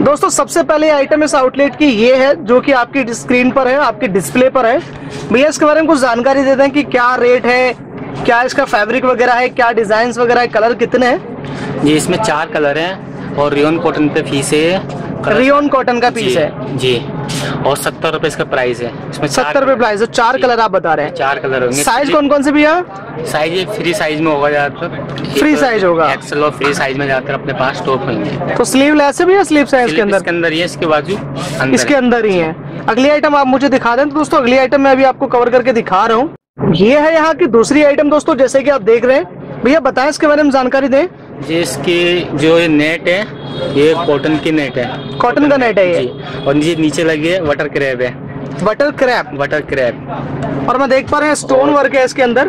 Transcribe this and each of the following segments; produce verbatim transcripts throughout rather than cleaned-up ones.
दोस्तों सबसे पहले आइटम इस आउटलेट की ये है जो कि आपकी स्क्रीन पर है, आपके डिस्प्ले पर है। भैया इसके बारे में कुछ जानकारी देते हैं कि क्या रेट है, क्या इसका फैब्रिक वगैरह है, क्या डिजाइन वगैरह है, कलर कितने हैं? जी इसमें चार कलर हैं और रियोन कॉटन पे पीस है, रियोन कॉटन का पीस है जी, और सत्तर रुपए इसका प्राइस है। इसमें सत्तर रुपए प्राइस है। चार कलर आप बता रहे हैं, चार कलर होंगे। साइज कौन कौन से भैया? साइज ये फ्री साइज में होगा, ज्यादातर फ्री साइज होगा, एक्सेल और फ्री साइज में ज्यादातर अपने पास स्टॉक होंगे। तो स्लीव लेस है भैया? स्लीव साइज के अंदर इसके अंदर ही है, इसके बाजू इसके अंदर ही है। अगली आइटम आप मुझे दिखा दें। तो दोस्तों अगली आइटम मैं अभी आपको कवर करके दिखा रहा हूँ, ये है यहाँ की दूसरी आइटम। दोस्तों जैसे की आप देख रहे हैं, भैया बताए इसके बारे में जानकारी दें। जिसकी जो ये नेट है ये कॉटन की नेट है, कॉटन का नेट है ये, और ये नीचे लगी है वाटर क्रैप है, वाटर क्रैप वाटर क्रैप और मैं देख पा रहे हैं स्टोन वर्क है इसके अंदर।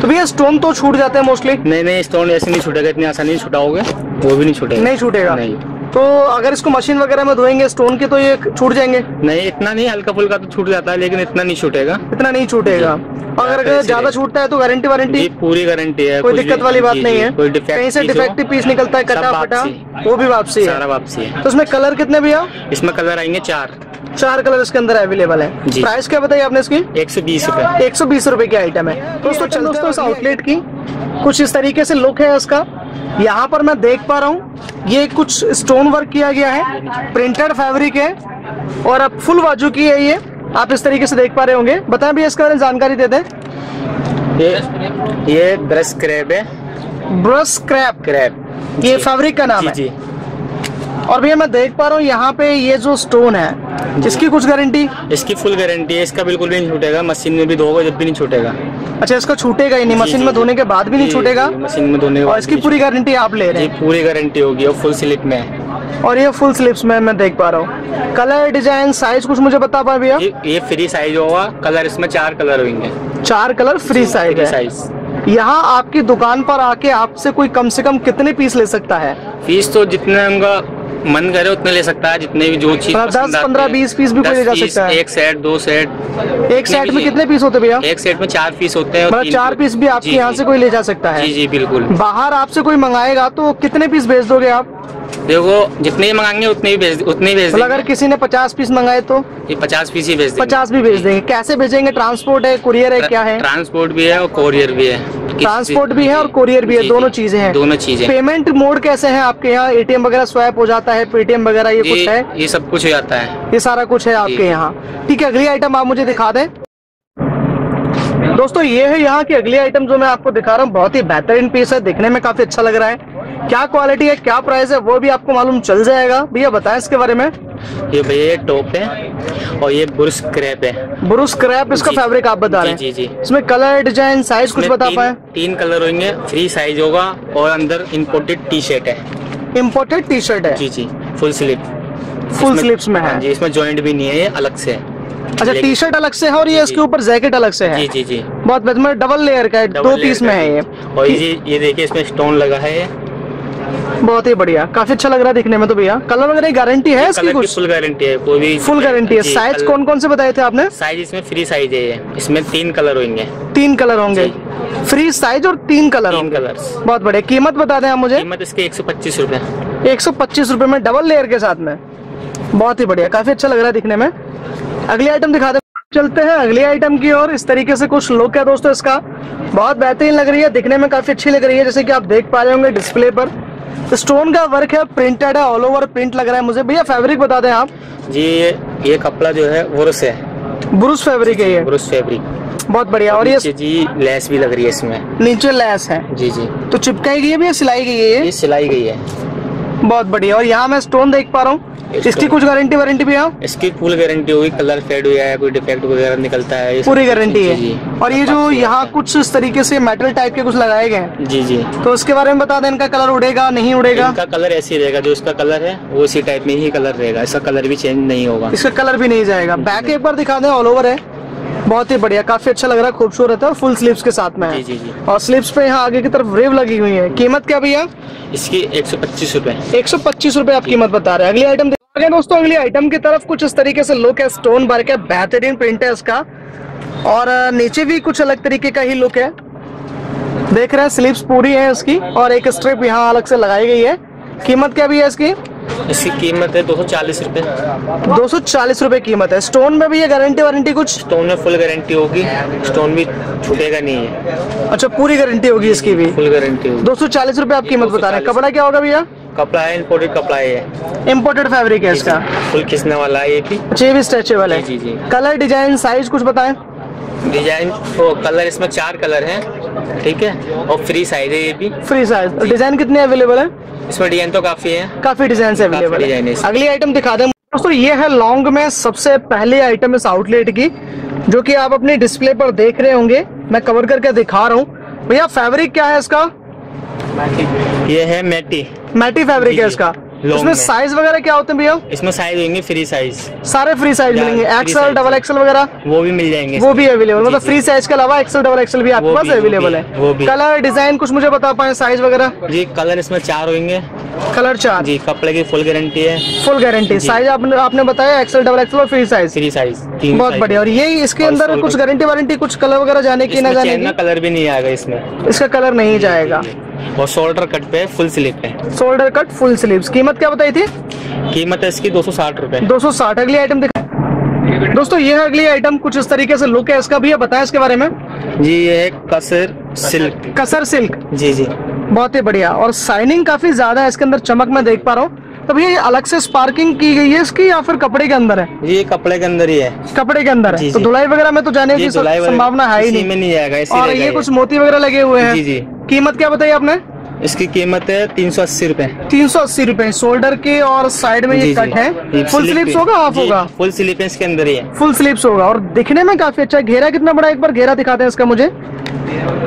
तो भैया स्टोन तो छूट जाते हैं मोस्टली? नहीं नहीं, स्टोन ऐसे नहीं छूटेगा, इतनी आसानी नहीं छुटाओगे, वो भी नहीं छूटेगा। नहीं छूटेगा नहीं। तो अगर इसको मशीन वगैरह में धोएंगे स्टोन के तो ये छूट जाएंगे? नहीं इतना नहीं, हल्का फुल्का तो छूट जाता है लेकिन इतना नहीं छूटेगा, इतना नहीं छूटेगा। अगर ज्यादा छूटता है तो गारंटी वारंटी? पूरी गारंटी है, कोई दिक्कत वाली बात नहीं है। कहीं से डिफेक्टिव पीस निकलता है कटा फटा वो भी वापसी है, वापसी है। तो इसमें कलर कितने भैया? इसमें कलर आएंगे चार, चार कलर इसके अंदर अवेलेबल है। प्राइस क्या बताइए आपने इसकी? एक सौ बीस रूपए एक सौ बीस रूपए की आइटम है। दोस्तों चलते हैं आउटलेट की, कुछ इस तरीके से लुक है इसका। यहाँ पर मैं देख पा रहा हूँ ये कुछ स्टोन वर्क किया गया है, प्रिंटेड फैब्रिक है और अब फुल बाजू की है ये, आप इस तरीके से देख पा रहे होंगे। बताएं भैया इसके बारे में जानकारी दे दें। ये ये ब्रश क्रैप है, ब्रश क्रैप क्रैप ये फैब्रिक का नाम है जी। और भैया मैं देख पा रहा हूँ यहाँ पे ये जो स्टोन है इसकी कुछ गारंटी? इसकी फुल गारंटी है, इसका बिल्कुल भी नहीं छूटेगा, मशीन में भी धोगा जब भी नहीं छूटेगा। अच्छा इसका छूटेगा ही नहीं, मशीन में धोने के बाद भी नहीं छूटेगा? मशीन में धोने के बाद। इसकी पूरी गारंटी आप ले रहे हैं? पूरी गारंटी होगी और फुल स्लिप में है, और ये फुल स्लिप्स में मैं देख पा रहा हूँ। कलर डिजाइन साइज कुछ मुझे बता पाए भैया? ये फ्री साइज होगा, कलर इसमें चार कलर होंगे, चार कलर फ्री साइज है। यहाँ आपकी दुकान पर आके आपसे कोई कम से कम कितने पीस ले सकता है? पीस तो जितने उनका मन करे उतने ले सकता है, जितने भी जो चीज दस पंद्रह बीस पीस भी कोई ले जा सकता है। एक सेट दो सेट, एक सेट में कितने पीस होते हैं भैया? एक सेट में चार पीस होते हैं, मतलब चार पीस भी आपके यहाँ से कोई ले जा सकता है? जी जी बिल्कुल। बाहर आपसे कोई मंगाएगा तो कितने पीस भेज दोगे आप? देखो जितने ही मंगाएंगे उतने ही भेज उतने ही भेज देंगे। अगर किसी ने पचास पीस मंगाए तो ये पचास पीस ही भेज देंगे? पचास भी भेज देंगे। कैसे भेजेंगे? ट्रांसपोर्ट है, कुरियर है, क्या है? ट्रांसपोर्ट भी है और कोरियर भी है। ट्रांसपोर्ट भी है और कुरियर भी है, दोनों चीजें हैं। दोनों चीजें। पेमेंट मोड कैसे है आपके यहाँ? एटीएम वगैरह स्वैप हो जाता है, पेटीएम वगैरह ये कुछ है? ये सब कुछ हो जाता है, ये सारा कुछ है आपके यहाँ। ठीक है अगली आइटम आप मुझे दिखा दें। दोस्तों ये है यहाँ की अगली आइटम जो मैं आपको दिखा रहा हूँ, बहुत ही बेहतरीन पीस है, दिखने में काफी अच्छा लग रहा है। क्या क्वालिटी है, क्या प्राइस है वो भी आपको मालूम चल जाएगा। भैया बताएं इसके बारे में। ये भैया टॉप है और ये ब्रश क्रैप है, ब्रश क्रैप इसका फैब्रिक आप बता रहे हैं जी जी। इसमें कलर डिजाइन साइज कुछ बता पाए? तीन कलर होंगे, फ्री साइज होगा और अंदर इम्पोर्टेड टी शर्ट है, इम्पोर्टेड टी शर्ट है जी जी, फुल स्लीव फुल स्लीव्स में है जी। इसमें जॉइंट भी नहीं है, ये अलग से है। अच्छा टी शर्ट अलग से है और ये इसके ऊपर जैकेट अलग से है जी जी जी, बहुत बेहतर, डबल लेयर का है, दो पीस में है ये। और ये देखिए इसमें स्टोन लगा है, बहुत ही बढ़िया, काफी अच्छा लग रहा है दिखने में। तो भैया कलर वगैरह गारंटी है इसकी? कुछ फुल गारंटी है, कोई भी फुल गारंटी है। साइज कौन कौन से बताए थे आपने? साइज इसमें फ्री साइज है, इसमें तीन कलर होंगे, तीन कलर होंगे, फ्री साइज और तीन कलर होंगे, बहुत बढ़िया। कीमत बता दें आप मुझे? कीमत इसके एक सौ पच्चीस रूपए, एक सौ पच्चीस रूपए में डबल लेयर के साथ में, बहुत ही बढ़िया, काफी अच्छा लग रहा है दिखने में। अगली आइटम दिखा दे, चलते हैं अगली आइटम की और। इस तरीके से कुछ लुक है दोस्तों इसका, बहुत बेहतरीन लग रही है, दिखने में काफी अच्छी लग रही है। जैसे कि आप देख पा रहे होंगे डिस्प्ले पर स्टोन का वर्क है, प्रिंटेड है, ऑल ओवर प्रिंट लग रहा है मुझे। भैया फैब्रिक बता दें आप। जी ये कपड़ा जो है ब्रश है, ब्रश फैब्रिक है ये, ब्रश फैब्रिक बहुत बढ़िया। और ये जी लेस भी लग रही है, इसमें नीचे लेस है जी जी। तो चिपकाई गई है या सिलाई गई है? ये सिलाई गई है। बहुत बढ़िया। और यहाँ मैं स्टोन देख पा रहा हूँ, इसकी कुछ गारंटी वारंटी भी है? इसकी फुल गारंटी होगी, कलर फेड हुआ है, कोई डिफेक्ट वगैरह निकलता है, पूरी गारंटी है। और ये जो यहाँ कुछ इस तरीके से मेटल टाइप के कुछ लगाए गए हैं, जी जी, तो उसके बारे में बता दें, इनका कलर उड़ेगा नहीं उड़ेगा? इनका कलर ऐसे रहेगा, जो इसका कलर है वो इसी टाइप में ही कलर रहेगा, इसका कलर भी चेंज नहीं होगा, इसका कलर भी नहीं जाएगा। बैक एक बार दिखा दें, ऑल ओवर है, बहुत ही बढ़िया, काफी अच्छा लग रहा है, खूबसूरत है, फुल स्लीव्स के साथ में है। जी जी। और स्लीव्स पे यहाँ आगे की तरफ रेव लगी हुई है। कीमत क्या भैया इसकी? एक सौ पच्चीस रूपए एक सौ पच्चीस रूपए आप कीमत बता रहे हैं। अगली आइटम देखा गया दोस्तों, अगली आइटम की तरफ कुछ इस तरीके से लुक है, स्टोन वर्क है, बेहतरीन प्रिंट है इसका, और नीचे भी कुछ अलग तरीके का ही लुक है, देख रहे हैं, स्लीव्स पूरी है इसकी, और एक स्ट्रिप यहाँ अलग से लगाई गई है। कीमत क्या भैया इसकी? इसकी कीमत है दो सौ चालीस रुपए। दो सौ चालीस रुपए कीमत है। स्टोन में भी ये गारंटी वारंटी कुछ? स्टोन में फुल गारंटी होगी, स्टोन भी छूटेगा नहीं है। अच्छा, पूरी गारंटी होगी इसकी भी? फुल गारंटी होगी। दो सौ चालीस रुपए आप कीमत बता रहे हैं। कपड़ा क्या होगा भैया? कपड़ा है इम्पोर्टेड, कपड़ा है, इम्पोर्टेड फैब्रिक है इसका, फुल खिसने वाला है ये भी। अच्छा, ये भी स्ट्रेचेबल है। जी जी। कलर डिजाइन साइज कुछ बताएं? डिजाइन तो कलर इसमें चार कलर हैं, ठीक है, और फ्री साइज है ये भी। Free size. डिजाइन कितने अवेलेबल है इसमें? डिजाइन तो काफी है, काफी डिजाइन है अवेलेबल है। अगली आइटम दिखा दें दोस्तों, ये है लॉन्ग में सबसे पहली आइटम इस आउटलेट की, जो कि आप अपने डिस्प्ले पर देख रहे होंगे, मैं कवर करके दिखा रहा हूँ। भैया फैब्रिक क्या है इसका? ये है मैटी, मैटी फैब्रिक है इसका। इसमें साइज वगैरह क्या होते हैं भैया? इसमें साइज होंगे फ्री साइज, सारे फ्री साइज मिलेंगे, एक्सएल डबल एक्सएल वगैरह वो भी मिल जाएंगे, वो भी अवेलेबल, मतलब फ्री साइज के अलावा एक्सएल डबल एक्सएल भी आपके पास अवेलेबल है। कलर डिजाइन कुछ मुझे बता पाए, साइज वगैरह? जी, कलर इसमें चार होंगे, कलर चार जी। कपड़े की फुल गारंटी है, फुल गारंटी। साइज आपने आपने बताया एक्सएल डबल एक्सएल और फ्री साइज, फ्री साइज, बहुत बढ़िया। और ये इसके अंदर कुछ गारंटी वारंटी कुछ कलर वगैरह जाने की ना जाने की? कलर भी नहीं आएगा इसमें, इसका कलर नहीं जाएगा। और शोल्डर कट पे फुल स्लीव पे, शोल्डर कट फुल स्लीव्स। कीमत क्या बताई थी? कीमत है इसकी दो सौ साठ रुपए। दो सौ साठ। अगली आइटम दिखा दोस्तों, ये है अगली आइटम, कुछ इस तरीके से लुक है इसका भी, बताएं इसके बारे में। जी, ये है कसर सिल्क, कसर सिल्क जी जी, बहुत ही बढ़िया। और शाइनिंग काफी ज्यादा है इसके अंदर, चमक मैं देख पा रहा हूँ। तो भैया अलग से स्पार्किंग की गई है इसकी या फिर कपड़े के अंदर है? ये कपड़े के अंदर ही है, कपड़े के अंदर है, तो धुलाई वगैरह में तो जाने की संभावना है ही नहीं आएगा। और ये कुछ मोती वगैरह लगे हुए हैं। जी जी। कीमत क्या बताई आपने? इसकी कीमत है तीन सौ अस्सी रूपए। तीन सौ अस्सी रूपए शोल्डर के, और साइड में ये कट है, फुल स्लीव्स होगा, हाफ होगा? फुल स्लीव इसके अंदर ही है, फुल स्लीव्स होगा। और दिखने में काफी अच्छा है। घेरा कितना बड़ा, एक बार घेरा दिखाते हैं इसका मुझे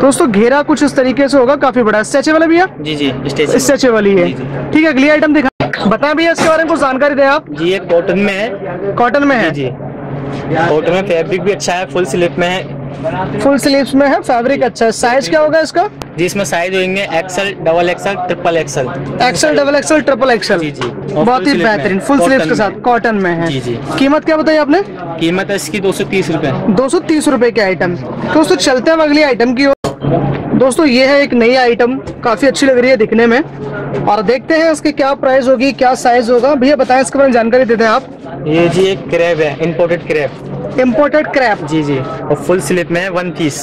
दोस्तों। घेरा कुछ इस तरीके से होगा, काफी बड़ा। स्ट्रेचेबल है भैया? जी जी, स्ट्रेचेबल ही है। ठीक है, अगली आइटम दिखा, बताए भैया इसके बारे में कुछ जानकारी दें आप। जी, ये कॉटन में है, कॉटन में है जी, कॉटन में फैब्रिक भी अच्छा है, फुल स्लीव में है, फुल स्लीव्स में है, फैब्रिक अच्छा है। साइज क्या होगा इसका? जी, इसमें साइज होंगे XL double XL triple XL, XL double XL triple XL जी जी, बहुत ही बेहतरीन, फुल स्लीव्स के साथ, कॉटन में है जी जी। कीमत क्या बताई आपने? कीमत है इसकी दो सौ तीस रुपए। दो सौ तीस रुपए की आइटम दोस्तों। चलते हैं अगली आइटम की ओर दोस्तों। ये है एक नई आइटम, काफी अच्छी लग रही है दिखने में, और देखते हैं इसकी क्या प्राइस होगी, क्या साइज होगा। भैया बताएं इसके बारे में जानकारी देते हैं आप। ये जी एक क्रैब है, इम्पोर्टेड क्रैब, इम्पोर्टेड क्रैप जी जी, और फुल स्लीव में है, वन पीस,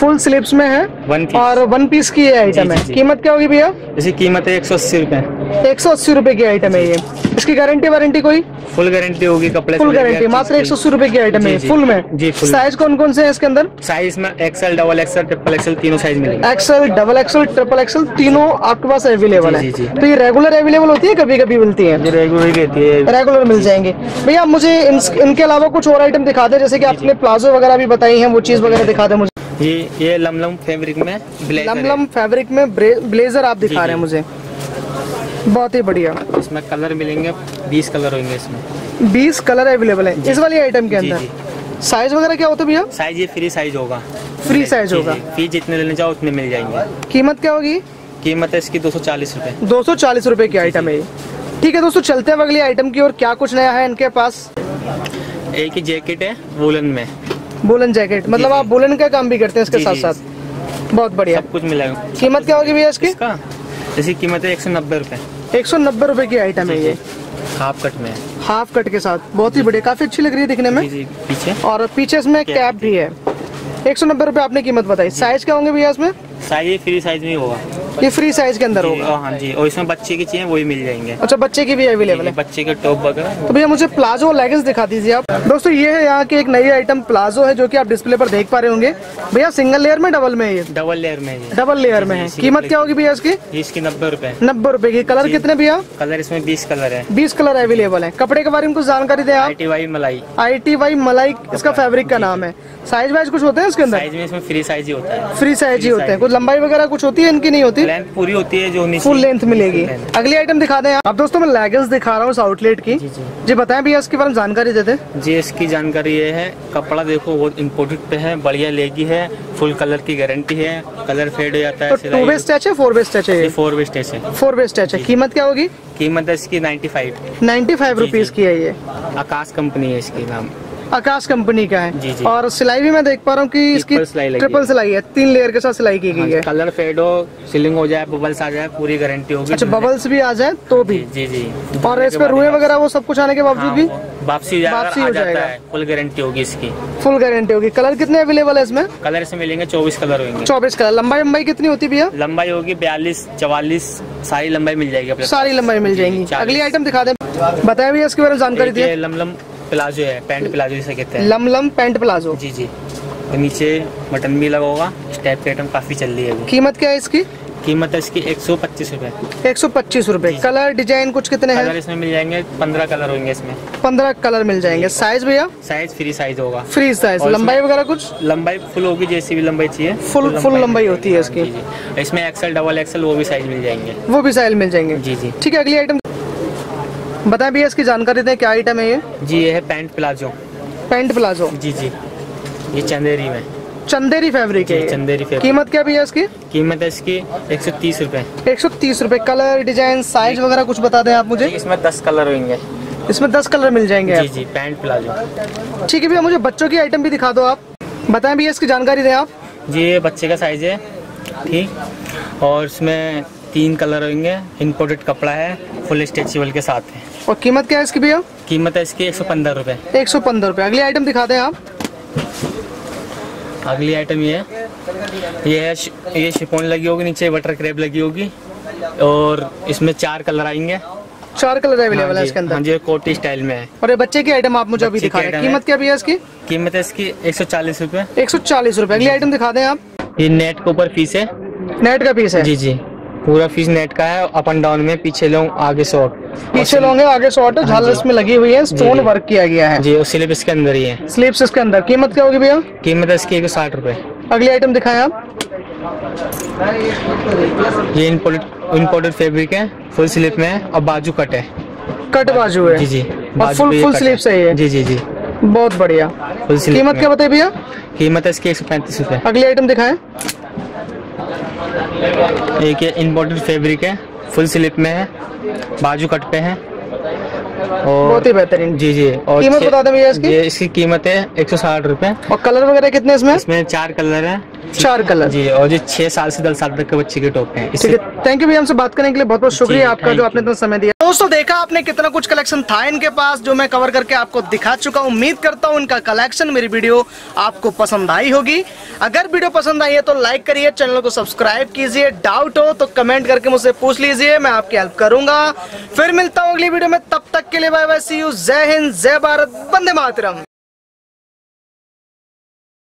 फुल स्लीव्स में है, वन पीस। और वन पीस की ये आइटम है। कीमत क्या होगी भैया? इसकी कीमत है एक सौ अस्सी रुपए। एक सौ अस्सी रुपए की आइटम है ये। इसकी गारंटी वारंटी कोई? फुल गारंटी होगी, कपड़े फुल गारंटी, मात्र एक सौ अस्सी रुपए की आइटम है, फुल में जी। साइज कौन कौन से है इसके अंदर? साइज में XL double XL triple XL तीनों साइज मिलेंगे, XL double XL triple XL तीनों आपके पास अवेलेबल है। तो ये रेगुलर अवेलेबल होती है, कभी कभी मिलती है? रेगुलर रेगुलर मिल जाएंगे। भैया मुझे इनके अलावा कुछ और आइटम दिखा दे, जैसे कि आपने प्लाजो वगैरह भी बताई है, वो चीज वगैरह दिखा दे मुझे। ये ये लमलम फैब्रिक में ब्लेजर, लमलम फैब्रिक में ब्लेजर आप दिखा रहे हैं मुझे, बहुत ही बढ़िया। इसमें कलर मिलेंगे बीस कलर होंगे, इसमें बीस कलर अवेलेबल है इस वाली आइटम के अंदर। साइज वगैरह क्या होता है भैया? साइज ये फ्री साइज होगा, फ्री साइज होगा, फीस जितने लेने जाओ उतने मिल जाएंगे। कीमत क्या होगी? कीमत है इसकी दो सौ चालीस रूपए। दो सौ चालीस रूपए की आइटम है। ठीक है दोस्तों, चलते हैं अगली आइटम की ओर, क्या कुछ नया है इनके पास। एक ही जैकेट है वुलन में, वुलन जैकेट, मतलब आप वुलन का काम भी करते हैं इसके साथ साथ, बहुत बढ़िया, सब कुछ मिलेगा। कीमत क्या होगी भैया इसकी? इसकी कीमत है एक सौ नब्बे रूपए। एक सौ नब्बे रूपए की आइटम है ये, हाफ कट में, हाफ कट के साथ, बहुत ही बढ़िया, काफी अच्छी लग रही है दिखने में। पीछे और पीछे इसमें कैप भी है। एक सौ नब्बे रूपए आपने कीमत बताई। साइज क्या होंगे भैया इसमें? साइज फ्री साइज नहीं होगा, ये फ्री साइज के अंदर होगा। हाँ जी, और इसमें बच्चे की चाहिए वो भी मिल जाएंगे। अच्छा, बच्चे की भी अवेलेबल है, बच्चे के टॉप वगैरह। तो भैया मुझे प्लाजो और लेगिंग्स दिखा दीजिए आप। दोस्तों ये है यहाँ की एक नई आइटम प्लाजो है जो की आप डिस्प्ले पर देख पा रहे होंगे। भैया सिंगल लेयर में डबल में है? डबल लेयर में, डबल लेयर में है। कीमत क्या होगी भैया इसकी? इसकी नब्बे रूपए। नब्बे रूपए की। कलर कितने भैया? कलर इसमें बीस कलर है, बीस कलर अवेलेबल है। कपड़े के बारे में कुछ जानकारी दे आप। आई टी वाई मलाई, आई टी वाई मलाई इसका फैब्रिक का नाम है। साइज वाइज कुछ होता है इसके अंदर? साइज में इसमें फ्री साइज ही होता है, फ्री साइज ही होता है। कुछ लंबाई वगैरह कुछ होती है इनकी? नहीं होती, लेंथ पूरी होती है जो फुल लेंथ मिलेगी। अगली आइटम दिखा दें आप। दोस्तों मैं लेगिंग्स दिखा रहा हूँ इस आउटलेट की। जी बताएं भैया इसके बारे में जानकारी देते। जी इसकी जानकारी ये है, कपड़ा देखो वो इम्पोर्टेड पे है, बढ़िया लेगी है, फुल कलर की गारंटी है, कलर फेड हो जाता है। टू वे स्टैच है, फोर वे स्टैच है? फोर वे स्टैच है, फोर वे स्टैच है। कीमत क्या होगी? कीमत इसकी ninety five ninety five rupees की है। ये आकाश कंपनी है, इसके नाम आकाश कंपनी का है। जी जी। और सिलाई भी मैं देख पा रहा हूँ कि इसकी ट्रिपल सिलाई है, तीन लेयर के साथ सिलाई की गई है। कलर फेड हो, सिलिंग हो जाए, बबल्स आ जाए, पूरी गारंटी होगी। अच्छा, बबल्स भी आ जाए तो भी? जी जी। और इसमें रुए वगैरह वो सब कुछ आने के बावजूद भी वापसी वापसी हो जाएगा, फुल गारंटी होगी इसकी, फुल गारंटी होगी। कलर कितने अवेलेबल है इसमें? कलर इसमें मिलेंगे चौबीस कलर होंगे, चौबीस कलर। लंबाई लंबाई कितनी होती है भैया? लंबाई होगी बयालीस चवालीस, सारी लंबाई मिल जाएगी, सारी लंबाई मिल जाएगी। अगली आइटम दिखा दे, बताया भैया इसके बारे में जानकारी दी। लमलम प्लाजो है, पैंट प्लाजो जिसे कहते हैं, लमलम पैंट प्लाजो। जी जी। तो नीचे बटन भी लगा होगा, इस टाइप की आइटम काफी चल रही है। कीमत क्या है इसकी? कीमत है इसकी एक सौ पच्चीस रूपए, एक सौ पच्चीस रूपए। कलर डिजाइन कुछ कितने हैं? कलर इसमें मिल जाएंगे पंद्रह कलर होंगे, इसमें पंद्रह कलर मिल जाएंगे। साइज भैया? साइज फ्री साइज होगा, फ्री साइज। लंबाई वगैरह कुछ? लंबाई फुल होगी, जैसी भी लंबाई चाहिए फुल फुल लंबाई होती है इसकी। इसमें एक्सल डबल एक्सल वो भी साइज मिल जाएंगे, वो भी साइज मिल जाएंगे। जी जी ठीक है। अगली आइटम बताएं भैया इसकी जानकारी दें, क्या आइटम है ये? जी ये है पैंट प्लाजो, पैंट प्लाजो। जी जी। ये चंदेरी में, चंदेरी फैब्रिक है, चंदेरी फैब्रिक। कीमत क्या भैया इसकी? कीमत है इसकी एक सौ तीस रूपए, एक सौ तीस रूपए। कलर डिजाइन साइज वगैरह कुछ बता दें आप मुझे। इसमें दस कलर होंगे, इसमें दस कलर मिल जाएंगे। जी जी, पैंट प्लाजो। ठीक है भैया, मुझे बच्चों की आइटम भी दिखा दो आप। बताएं भैया इसकी जानकारी दें आप। जी ये बच्चे का साइज है, ठीक, और इसमें तीन कलर होंगे, इम्पोर्टेड कपड़ा है, फुल स्ट्रेचेबल के साथ है। और कीमत क्या है इसकी भैया? कीमत है इसकी एक सौ पंद्रह रुपए, एक सौ पंद्रह रुपए। अगली आइटम दिखाते हैं आप। अगली आइटम ये है, ये है ये शिफॉन लगी होगी, नीचे बटर क्रेप लगी होगी, और इसमें चार कलर आएंगे, चार कलर अवेलेबल है इसके अंदर। हाँ जी, कोटी स्टाइल में है। और ये बच्चे की आइटम आप मुझे अभी दिखा रहे हैं, कीमत क्या भैया इसकी? कीमत है इसकी एक सौ चालीस रुपए, एक सौ चालीस रुपए। अगली आइटम दिखा दें आप। ये नेट के ऊपर पीस है, नेट का पीस है। जी जी, पूरा फीस नेट का है, अप एंड डाउन में, पीछे लॉन्ग आगे शॉर्ट, पीछे लॉन्ग है आगे शॉर्ट है। झालर इसमें लगी हुई है, स्टोन वर्क किया गया है। जी, और स्लीव इसके अंदर ही है, स्लीव्स इसके अंदर। कीमत क्या होगी भैया? कीमत है इसकी एक सौ साठ रुपए। अगली आइटम दिखाएं आप। ये इंपोर्टेड फैब्रिक है, फुल स्लीव में है, और बाजू कट है, कट बाजू है। जी जी, और फुल फुल स्लीव सही है। जी जी जी, बहुत बढ़िया। कीमत क्या बताइए भैया? कीमत है इसकी एक सौ पैंतीस रुपए। अगली आइटम दिखाएं। एक इम्पोर्टेड फैब्रिक है, फुल स्लीव में है, बाजू कट पे है, और बहुत ही बेहतरीन। जी जी। और कीमत बता दें भैया इसकी? इसकी कीमत है एक सौ साठ रुपए। और कलर वगैरह कितने इसमें? इसमें चार कलर है, चार कलर। जी, और जी छह साल से दस साल तक के बच्चे के टॉप हैं। ठीक है, थैंक यू भैया हमसे बात करने के लिए, बहुत बहुत शुक्रिया आपका जो आपने इतना समय दिया। दोस्तों देखा आपने कितना कुछ कलेक्शन था इनके पास जो मैं कवर करके आपको दिखा चुका हूँ। उम्मीद करता हूँ इनका कलेक्शन मेरी वीडियो आपको पसंद आई होगी। अगर वीडियो पसंद आई है तो लाइक करिए, चैनल को सब्सक्राइब कीजिए, डाउट हो तो कमेंट करके मुझसे पूछ लीजिए, मैं आपकी हेल्प करूंगा। फिर मिलता हूँ अगली वीडियो में, तब तक के लिए बाय बाय, सी यू, जय हिंद, जय भारत, वंदे मातरम।